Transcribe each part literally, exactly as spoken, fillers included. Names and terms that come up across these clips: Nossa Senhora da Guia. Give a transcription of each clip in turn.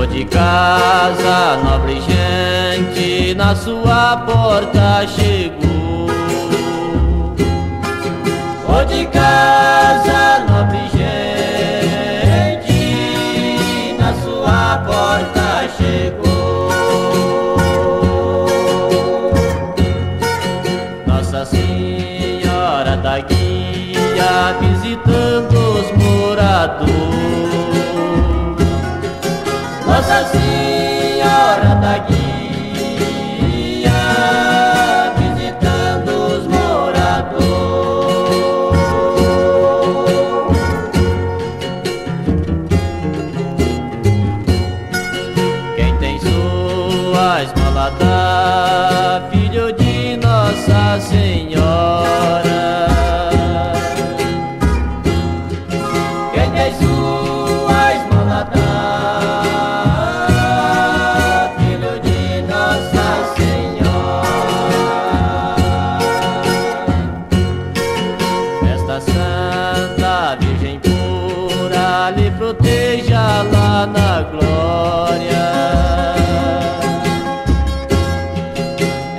Senhor de casa, nobre gente, na sua porta chegou. Senhor de casa, nobre gente, na sua porta chegou. Nossa Senhora da Guia, visitando os moradores. Nossa Senhora da Guia, visitando os moradores. Quem tem sua esmola dá, filho de Nossa Senhora. Quem tem sua esmola dá, lhe proteja lá na glória.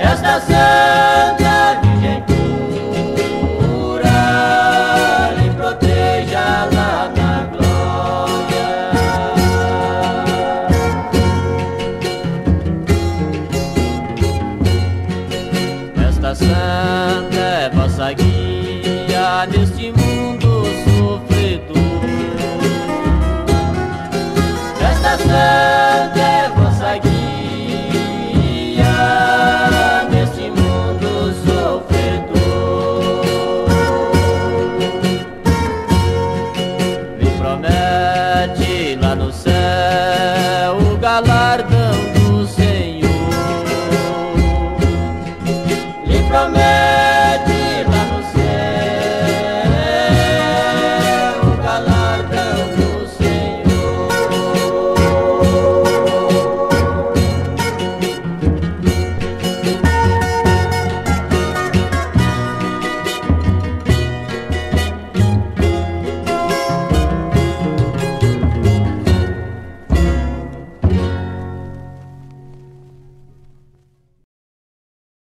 Esta santa Virgem pura, lhe proteja lá na glória. Esta santa é vossa guia neste mundo sofredor. Esta santa é vossa guia neste mundo sofredor. Lhe promete lá no céu